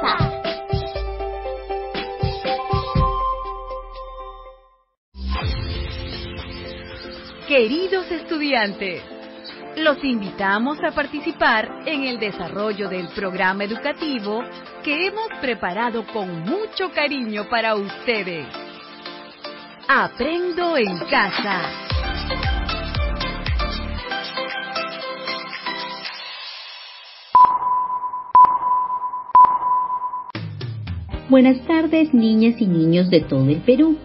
Casa. Queridos estudiantes, los invitamos a participar en el desarrollo del programa educativo que hemos preparado con mucho cariño para ustedes. Aprendo en Casa. Buenas tardes, niñas y niños de todo el Perú.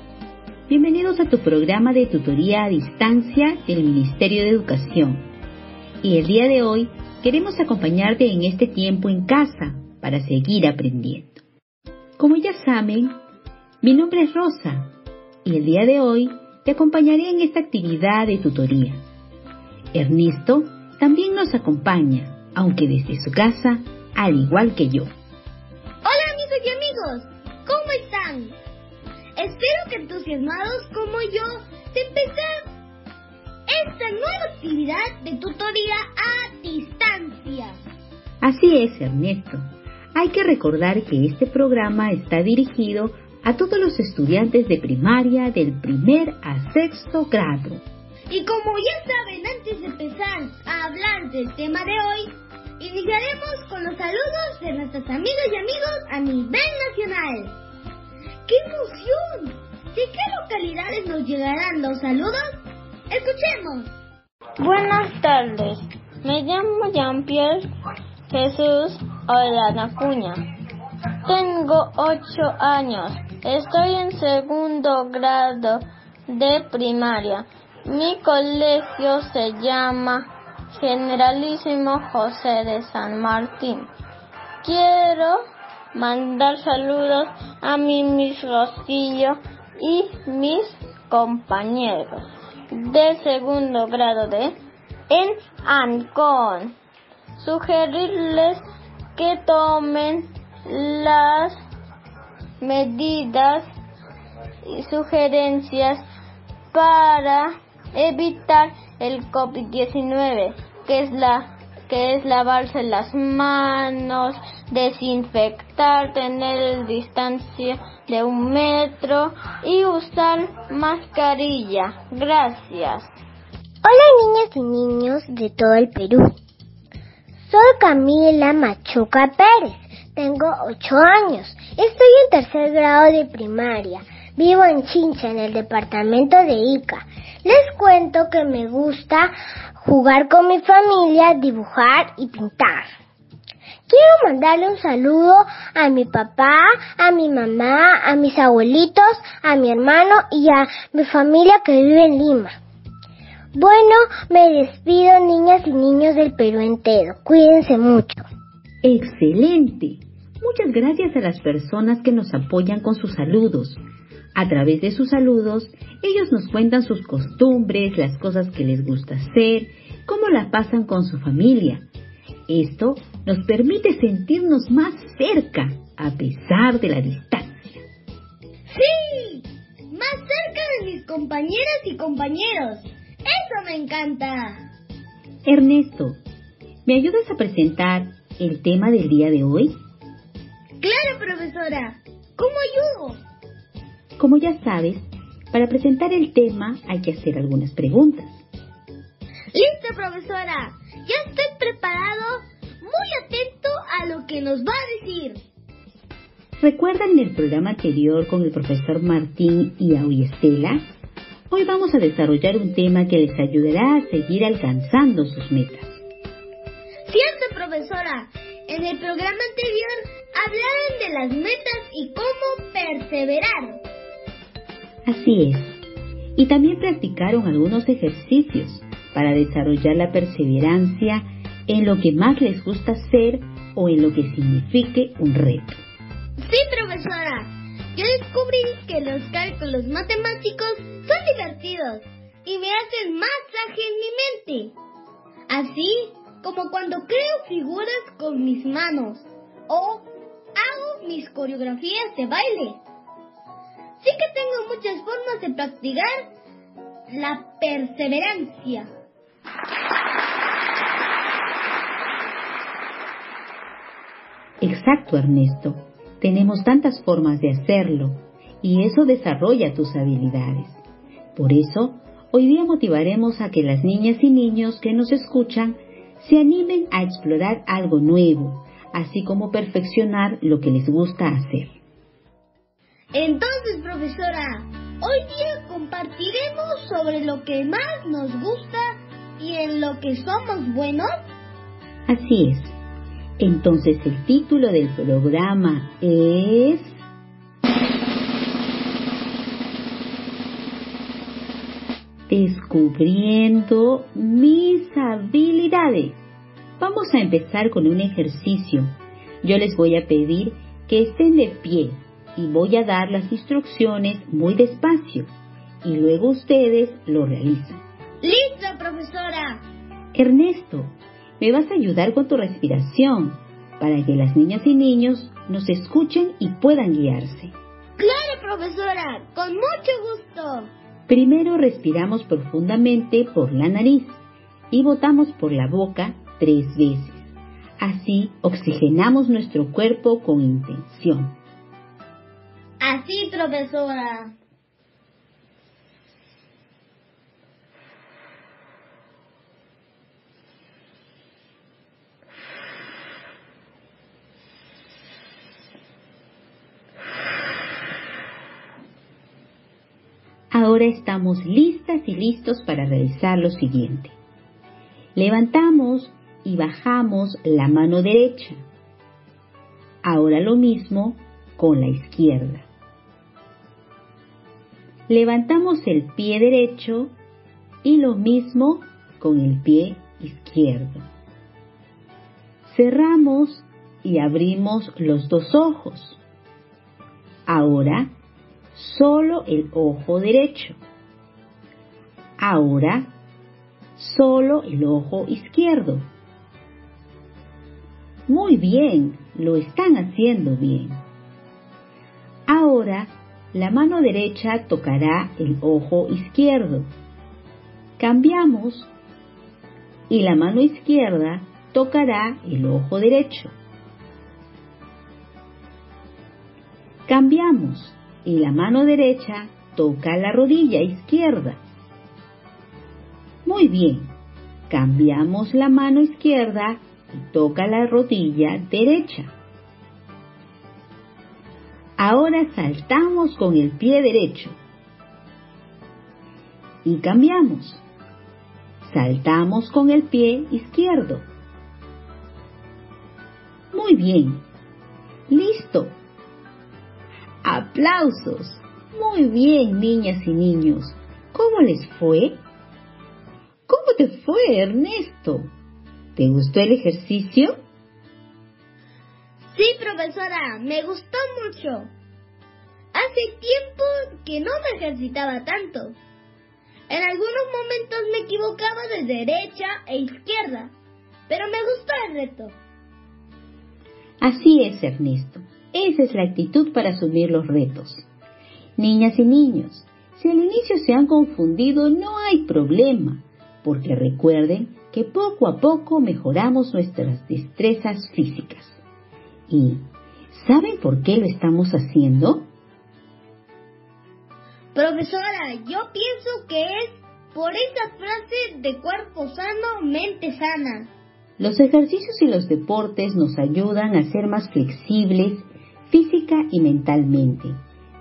Bienvenidos a tu programa de tutoría a distancia del Ministerio de Educación. Y el día de hoy queremos acompañarte en este tiempo en casa para seguir aprendiendo. Como ya saben, mi nombre es Rosa y el día de hoy te acompañaré en esta actividad de tutoría. Ernesto también nos acompaña, aunque desde su casa, al igual que yo. ¿Cómo están? Espero que entusiasmados como yo de empezar esta nueva actividad de tutoría a distancia. Así es, Ernesto. Hay que recordar que este programa está dirigido a todos los estudiantes de primaria del 1 a 6 grado. Y como ya saben, antes de empezar a hablar del tema de hoy, iniciaremos con los saludos de nuestras amigas y amigos a nivel nacional. ¡Qué emoción! ¿De qué localidades nos llegarán los saludos? ¡Escuchemos! Buenas tardes. Me llamo Jean-Pierre Jesús Olanacuña. Tengo 8 años. Estoy en 2º grado de primaria. Mi colegio se llama Generalísimo José de San Martín. Quiero mandar saludos a mis Rosillo y mis compañeros de 2º grado en Ancón. Sugerirles que tomen las medidas y sugerencias para evitar el COVID-19, que es lavarse las manos, desinfectar, tener el distancia de 1 metro y usar mascarilla. Gracias. Hola, niñas y niños de todo el Perú. Soy Camila Machuca Pérez. Tengo 8 años. Estoy en 3º grado de primaria. Vivo en Chincha, en el departamento de Ica. Les cuento que me gusta jugar con mi familia, dibujar y pintar. Quiero mandarle un saludo a mi papá, a mi mamá, a mis abuelitos, a mi hermano y a mi familia que vive en Lima. Bueno, me despido, niñas y niños del Perú entero. Cuídense mucho. ¡Excelente! Muchas gracias a las personas que nos apoyan con sus saludos. A través de sus saludos, ellos nos cuentan sus costumbres, las cosas que les gusta hacer, cómo la pasan con su familia. Esto nos permite sentirnos más cerca, a pesar de la distancia. ¡Sí! ¡Más cerca de mis compañeras y compañeros! ¡Eso me encanta! Ernesto, ¿me ayudas a presentar el tema del día de hoy? ¡Claro, profesora! ¿Cómo ayudo? Como ya sabes, para presentar el tema hay que hacer algunas preguntas. ¡Listo, profesora! Ya estoy preparado, muy atento a lo que nos va a decir. ¿Recuerdan el programa anterior con el profesor Martín y Auyestela? Hoy vamos a desarrollar un tema que les ayudará a seguir alcanzando sus metas. ¡Cierto, profesora! En el programa anterior hablaron de las metas y cómo perseverar. Así es. Y también practicaron algunos ejercicios para desarrollar la perseverancia en lo que más les gusta hacer o en lo que signifique un reto. Sí, profesora. Yo descubrí que los cálculos matemáticos son divertidos y me hacen más ágil mi mente. Así como cuando creo figuras con mis manos o hago mis coreografías de baile. Sí que tengo muchas formas de practicar la perseverancia. Exacto, Ernesto. Tenemos tantas formas de hacerlo y eso desarrolla tus habilidades. Por eso, hoy día motivaremos a que las niñas y niños que nos escuchan se animen a explorar algo nuevo, así como perfeccionar lo que les gusta hacer. Entonces, profesora, hoy día compartiremos sobre lo que más nos gusta y en lo que somos buenos. Así es. Entonces, el título del programa es... Descubriendo mis habilidades. Vamos a empezar con un ejercicio. Yo les voy a pedir que estén de pie y voy a dar las instrucciones muy despacio y luego ustedes lo realizan. ¡Listo, profesora! Ernesto, me vas a ayudar con tu respiración para que las niñas y niños nos escuchen y puedan guiarse. ¡Claro, profesora! ¡Con mucho gusto! Primero respiramos profundamente por la nariz y botamos por la boca 3 veces. Así oxigenamos nuestro cuerpo con intención. Así, profesora. Ahora estamos listas y listos para realizar lo siguiente. Levantamos y bajamos la mano derecha. Ahora lo mismo con la izquierda. Levantamos el pie derecho y lo mismo con el pie izquierdo. Cerramos y abrimos los 2 ojos. Ahora solo el ojo derecho. Ahora solo el ojo izquierdo. Muy bien, lo están haciendo bien. Ahora la mano derecha tocará el ojo izquierdo. Cambiamos y la mano izquierda tocará el ojo derecho. Cambiamos y la mano derecha toca la rodilla izquierda. Muy bien, cambiamos la mano izquierda y toca la rodilla derecha. Ahora saltamos con el pie derecho y cambiamos. Saltamos con el pie izquierdo. Muy bien, listo. ¡Aplausos! Muy bien, niñas y niños. ¿Cómo les fue? ¿Cómo te fue, Ernesto? ¿Te gustó el ejercicio? Sí, profesora, me gustó mucho. Hace tiempo que no me ejercitaba tanto. En algunos momentos me equivocaba de derecha e izquierda, pero me gustó el reto. Así es, Ernesto. Esa es la actitud para asumir los retos. Niñas y niños, si al inicio se han confundido, no hay problema, porque recuerden que poco a poco mejoramos nuestras destrezas físicas. ¿Y saben por qué lo estamos haciendo? Profesora, yo pienso que es por esa frase de cuerpo sano, mente sana. Los ejercicios y los deportes nos ayudan a ser más flexibles física y mentalmente.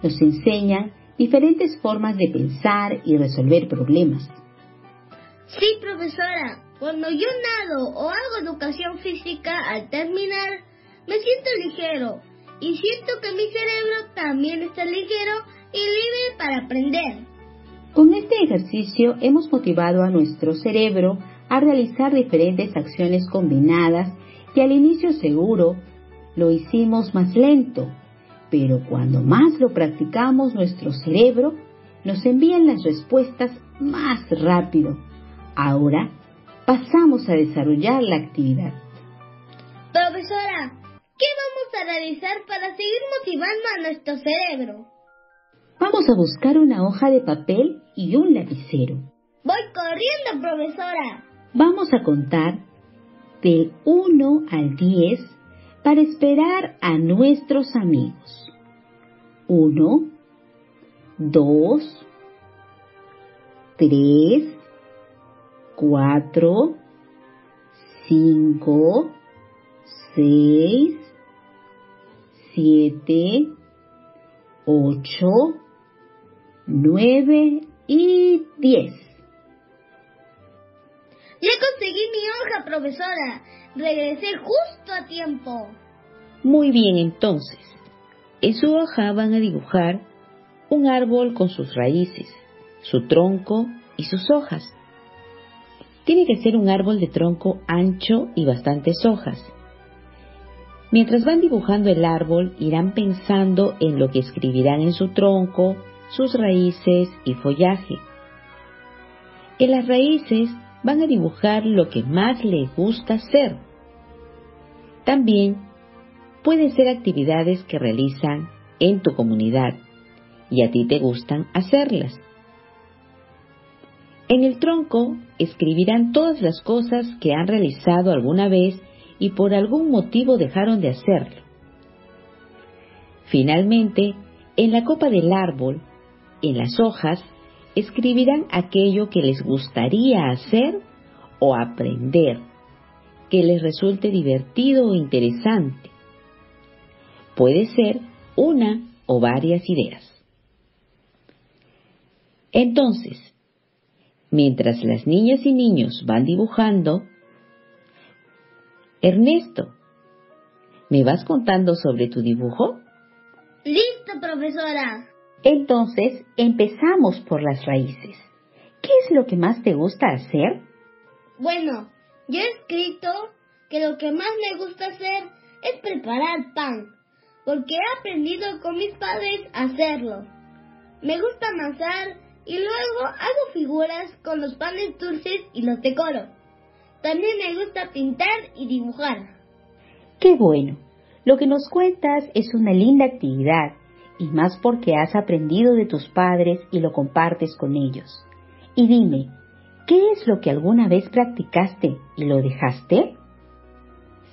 Nos enseñan diferentes formas de pensar y resolver problemas. Sí, profesora. Cuando yo nado o hago educación física, al terminar, me siento ligero. Y siento que mi cerebro también está ligero y libre para aprender. Con este ejercicio hemos motivado a nuestro cerebro a realizar diferentes acciones combinadas que al inicio seguro lo hicimos más lento, pero cuando más lo practicamos, nuestro cerebro nos envía las respuestas más rápido. Ahora pasamos a desarrollar la actividad. Profesora, ¿qué vamos a realizar para seguir motivando a nuestro cerebro? Vamos a buscar una hoja de papel y un lapicero. ¡Voy corriendo, profesora! Vamos a contar del 1 al 10 para esperar a nuestros amigos. 1, 2, 3, 4, 5, 6, 7, 8, 9 y 10. ¡Ya conseguí mi hoja, profesora! ¡Regresé justo a tiempo! Muy bien, entonces. En su hoja van a dibujar un árbol con sus raíces, su tronco y sus hojas. Tiene que ser un árbol de tronco ancho y bastantes hojas. Mientras van dibujando el árbol, irán pensando en lo que escribirán en su tronco, sus raíces y follaje. En las raíces van a dibujar lo que más les gusta hacer. También pueden ser actividades que realizan en tu comunidad y a ti te gustan hacerlas. En el tronco escribirán todas las cosas que han realizado alguna vez y por algún motivo dejaron de hacerlo. Finalmente, en la copa del árbol, en las hojas, escribirán aquello que les gustaría hacer o aprender, que les resulte divertido o interesante. Puede ser una o varias ideas. Entonces, mientras las niñas y niños van dibujando, Ernesto, ¿me vas contando sobre tu dibujo? ¡Listo, profesora! Entonces, empezamos por las raíces. ¿Qué es lo que más te gusta hacer? Bueno, yo he escrito que lo que más me gusta hacer es preparar pan, porque he aprendido con mis padres a hacerlo. Me gusta amasar y luego hago figuras con los panes dulces y los decoro. También me gusta pintar y dibujar. ¡Qué bueno! Lo que nos cuentas es una linda actividad. Y más porque has aprendido de tus padres y lo compartes con ellos. Y dime, ¿qué es lo que alguna vez practicaste y lo dejaste?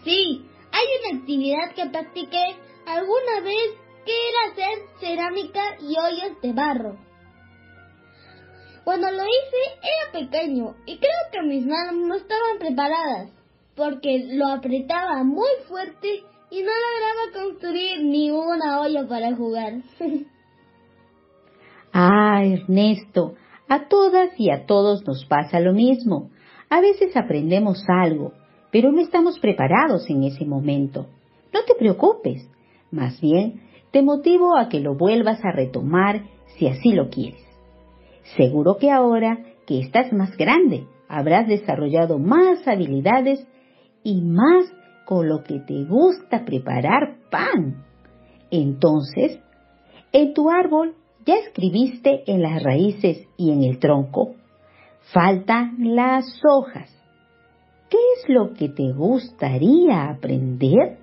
Sí, hay una actividad que practiqué alguna vez que era hacer cerámica y ollas de barro. Cuando lo hice era pequeño y creo que mis manos no estaban preparadas porque lo apretaba muy fuerte y no lograba construir ni una olla para jugar. Ah, Ernesto, a todas y a todos nos pasa lo mismo. A veces aprendemos algo, pero no estamos preparados en ese momento. No te preocupes, más bien te motivo a que lo vuelvas a retomar si así lo quieres. Seguro que ahora que estás más grande, habrás desarrollado más habilidades y más con lo que te gusta preparar pan. Entonces, en tu árbol ya escribiste en las raíces y en el tronco. Faltan las hojas. ¿Qué es lo que te gustaría aprender?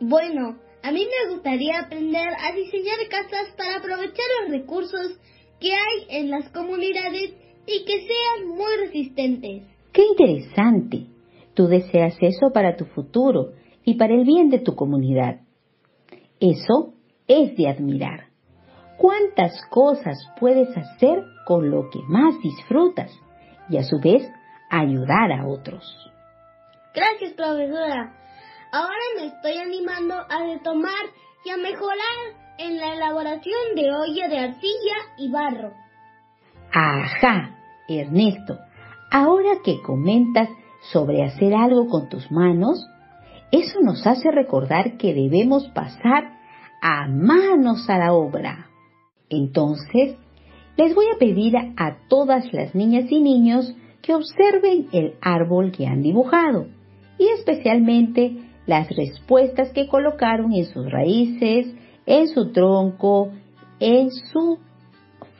Bueno, a mí me gustaría aprender a diseñar casas para aprovechar los recursos que hay en las comunidades y que sean muy resistentes. ¡Qué interesante! Tú deseas eso para tu futuro y para el bien de tu comunidad. Eso es de admirar. ¿Cuántas cosas puedes hacer con lo que más disfrutas y a su vez ayudar a otros? Gracias, profesora. Ahora me estoy animando a retomar y a mejorar en la elaboración de olla de arcilla y barro. Ajá, Ernesto. Ahora que comentas sobre hacer algo con tus manos, eso nos hace recordar que debemos pasar a manos a la obra. Entonces, les voy a pedir a todas las niñas y niños que observen el árbol que han dibujado y especialmente las respuestas que colocaron en sus raíces, en su tronco, en su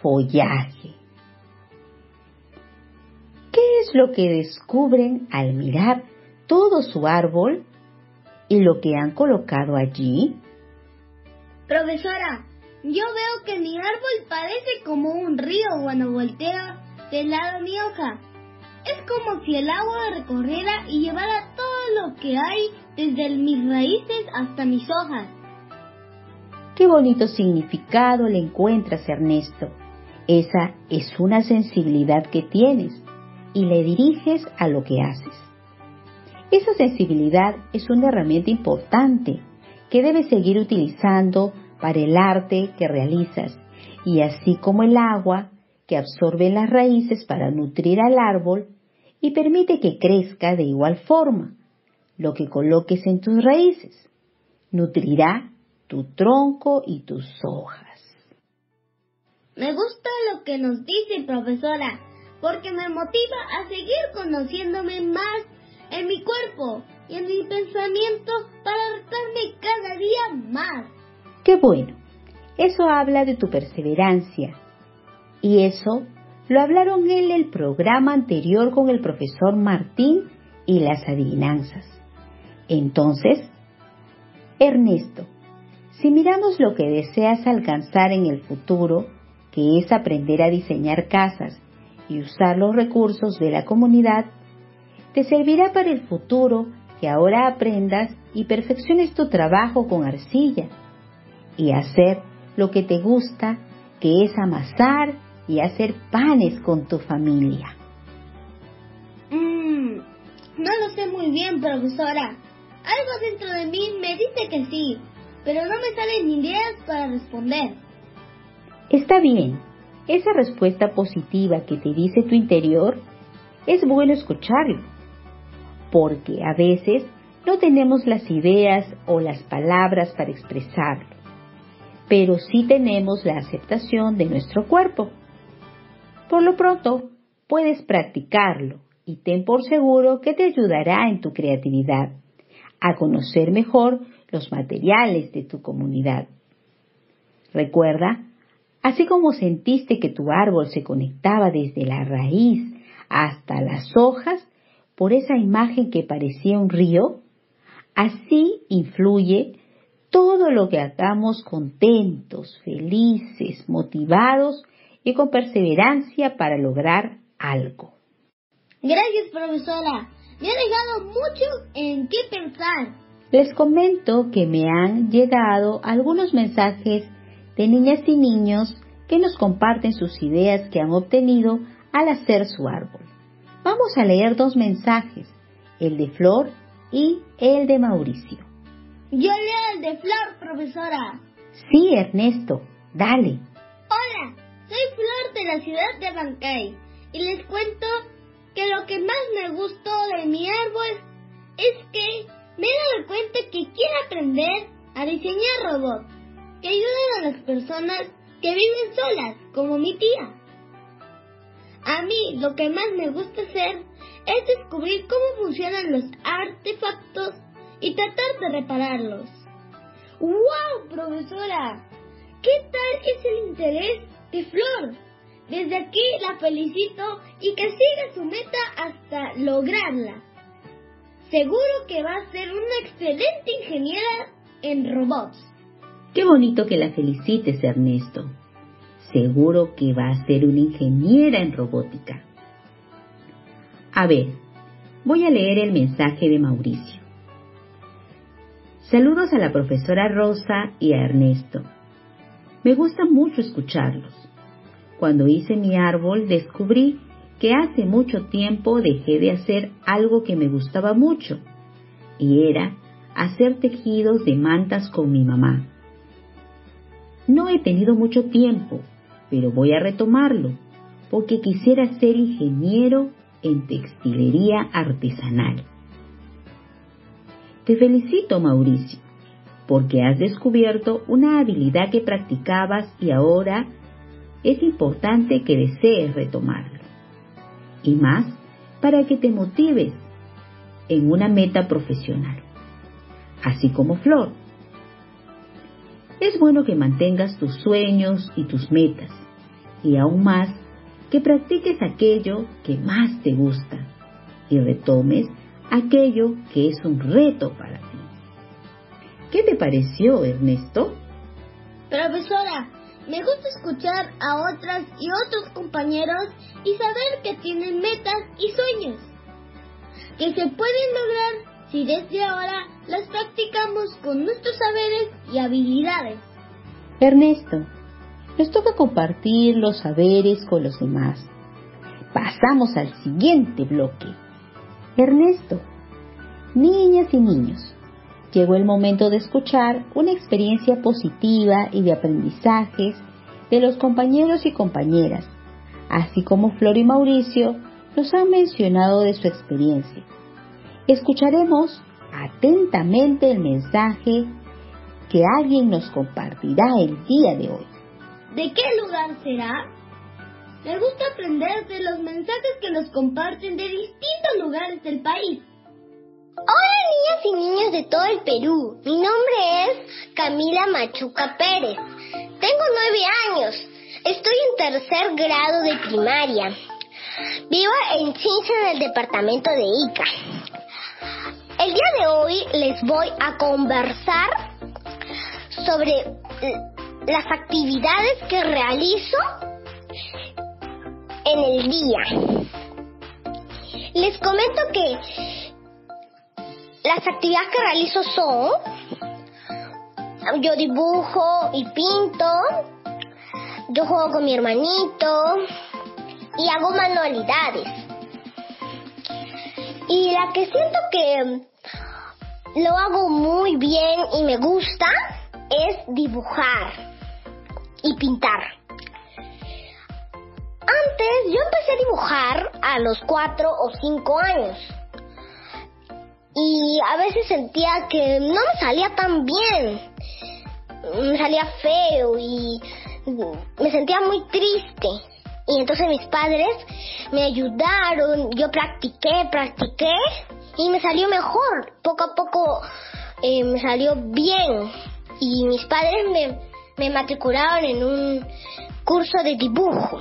follaje. ¿Qué es lo que descubren al mirar todo su árbol y lo que han colocado allí? Profesora, yo veo que mi árbol parece como un río cuando volteo del lado de mi hoja. Es como si el agua recorriera y llevara todo lo lo que hay desde mis raíces hasta mis hojas. Qué bonito significado le encuentras, Ernesto. Esa es una sensibilidad que tienes y le diriges a lo que haces. Esa sensibilidad es una herramienta importante que debes seguir utilizando para el arte que realizas, y así como el agua que absorbe las raíces para nutrir al árbol y permite que crezca de igual forma. Lo que coloques en tus raíces nutrirá tu tronco y tus hojas. Me gusta lo que nos dice, profesora, porque me motiva a seguir conociéndome más en mi cuerpo y en mi pensamiento para adaptarme cada día más. ¡Qué bueno! Eso habla de tu perseverancia. Y eso lo hablaron en el programa anterior con el profesor Martín y las adivinanzas. Entonces, Ernesto, si miramos lo que deseas alcanzar en el futuro, que es aprender a diseñar casas y usar los recursos de la comunidad, te servirá para el futuro que ahora aprendas y perfecciones tu trabajo con arcilla y hacer lo que te gusta, que es amasar y hacer panes con tu familia. No lo sé muy bien, profesora. Algo dentro de mí me dice que sí, pero no me salen ideas para responder. Está bien. Esa respuesta positiva que te dice tu interior, es bueno escucharlo, porque a veces no tenemos las ideas o las palabras para expresarlo, pero sí tenemos la aceptación de nuestro cuerpo. Por lo pronto, puedes practicarlo y ten por seguro que te ayudará en tu creatividad, a conocer mejor los materiales de tu comunidad. Recuerda, así como sentiste que tu árbol se conectaba desde la raíz hasta las hojas por esa imagen que parecía un río, así influye todo lo que hagamos contentos, felices, motivados y con perseverancia para lograr algo. Gracias, profesora. Me ha dejado mucho en qué pensar. Les comento que me han llegado algunos mensajes de niñas y niños que nos comparten sus ideas que han obtenido al hacer su árbol. Vamos a leer dos mensajes, el de Flor y el de Mauricio. Yo leo el de Flor, profesora. Sí, Ernesto, dale. Hola, soy Flor de la ciudad de Bancay y les cuento que lo que más me gustó de mi árbol es que me he dado cuenta que quiero aprender a diseñar robots que ayuden a las personas que viven solas, como mi tía. A mí lo que más me gusta hacer es descubrir cómo funcionan los artefactos y tratar de repararlos. ¡Wow, profesora! ¿Qué tal es el interés de Flor? Desde aquí la felicito y que siga su meta hasta lograrla. Seguro que va a ser una excelente ingeniera en robots. ¡Qué bonito que la felicites, Ernesto! Seguro que va a ser una ingeniera en robótica. A ver, voy a leer el mensaje de Mauricio. Saludos a la profesora Rosa y a Ernesto. Me gusta mucho escucharlos. Cuando hice mi árbol descubrí que hace mucho tiempo dejé de hacer algo que me gustaba mucho, y era hacer tejidos de mantas con mi mamá. No he tenido mucho tiempo, pero voy a retomarlo, porque quisiera ser ingeniero en textilería artesanal. Te felicito, Mauricio, porque has descubierto una habilidad que practicabas y ahora es importante que desees retomarlo. Y más para que te motives en una meta profesional, así como Flor. Es bueno que mantengas tus sueños y tus metas, y aún más que practiques aquello que más te gusta y retomes aquello que es un reto para ti. ¿Qué te pareció, Ernesto? Profesora, me gusta escuchar a otras y otros compañeros y saber que tienen metas y sueños que se pueden lograr si desde ahora las practicamos con nuestros saberes y habilidades. Ernesto, nos toca compartir los saberes con los demás. Pasamos al siguiente bloque. Ernesto, niñas y niños, llegó el momento de escuchar una experiencia positiva y de aprendizajes de los compañeros y compañeras, así como Flor y Mauricio nos han mencionado de su experiencia. Escucharemos atentamente el mensaje que alguien nos compartirá el día de hoy. ¿De qué lugar será? Me gusta aprender de los mensajes que nos comparten de distintos lugares del país. Hola niñas y niños de todo el Perú. Mi nombre es Camila Machuca Pérez. Tengo 9 años. Estoy en 3er grado de primaria. Vivo en Chincha, en el departamento de Ica. El día de hoy les voy a conversar sobre las actividades que realizo en el día. Les comento que las actividades que realizo son: yo dibujo y pinto, yo juego con mi hermanito y hago manualidades. Y la que siento que lo hago muy bien y me gusta es dibujar y pintar. Antes yo empecé a dibujar a los 4 o 5 años. Y a veces sentía que no me salía tan bien, me salía feo y me sentía muy triste. Y entonces mis padres me ayudaron, yo practiqué y me salió mejor. Poco a poco me salió bien y mis padres me matricularon en un curso de dibujo.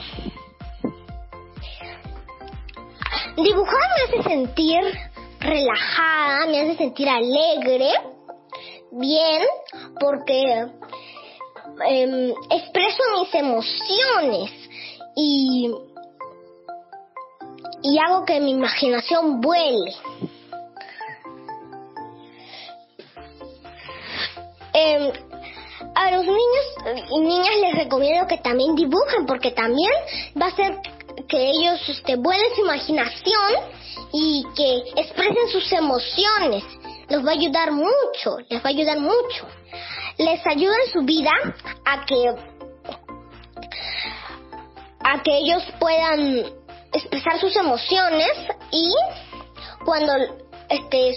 Dibujar me hace sentir relajada, me hace sentir alegre, bien, porque expreso mis emociones y hago que mi imaginación vuele. A los niños y niñas les recomiendo que también dibujen, porque también va a hacer que ellos vuelen su imaginación y que expresen sus emociones. Los va a ayudar mucho, les va a ayudar mucho. Les ayuda en su vida a que ellos puedan expresar sus emociones, y cuando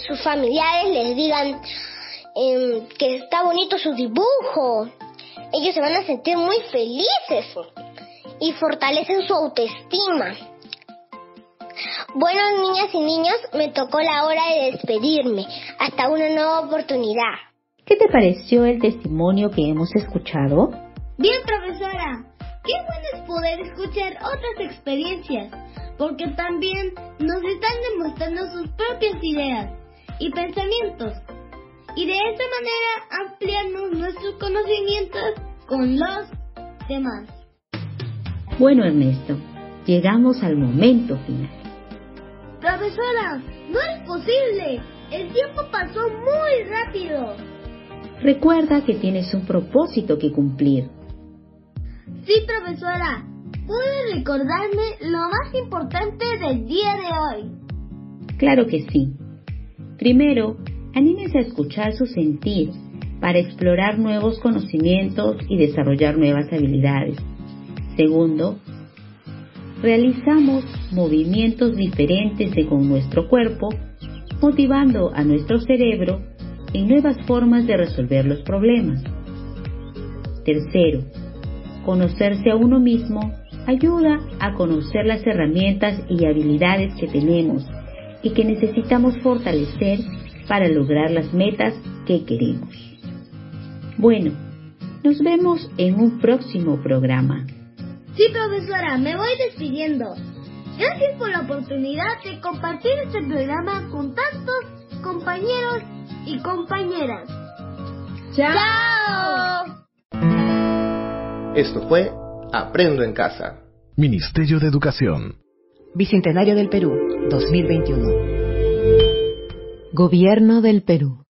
sus familiares les digan que está bonito su dibujo, ellos se van a sentir muy felices y fortalecen su autoestima. Bueno, niñas y niños, me tocó la hora de despedirme. Hasta una nueva oportunidad. ¿Qué te pareció el testimonio que hemos escuchado? Bien, profesora. Qué bueno es poder escuchar otras experiencias, porque también nos están demostrando sus propias ideas y pensamientos, y de esta manera ampliamos nuestros conocimientos con los demás. Bueno, Ernesto, llegamos al momento final. Profesora, no es posible. El tiempo pasó muy rápido. Recuerda que tienes un propósito que cumplir. Sí, profesora. ¿Puede recordarme lo más importante del día de hoy? Claro que sí. Primero, anímese a escuchar su sentir para explorar nuevos conocimientos y desarrollar nuevas habilidades. Segundo, realizamos movimientos diferentes con nuestro cuerpo, motivando a nuestro cerebro en nuevas formas de resolver los problemas. Tercero, conocerse a uno mismo ayuda a conocer las herramientas y habilidades que tenemos y que necesitamos fortalecer para lograr las metas que queremos. Bueno, nos vemos en un próximo programa. Sí, profesora, me voy despidiendo. Gracias por la oportunidad de compartir este programa con tantos compañeros y compañeras. ¡Chao! Esto fue Aprendo en Casa. Ministerio de Educación. Bicentenario del Perú, 2021. Gobierno del Perú.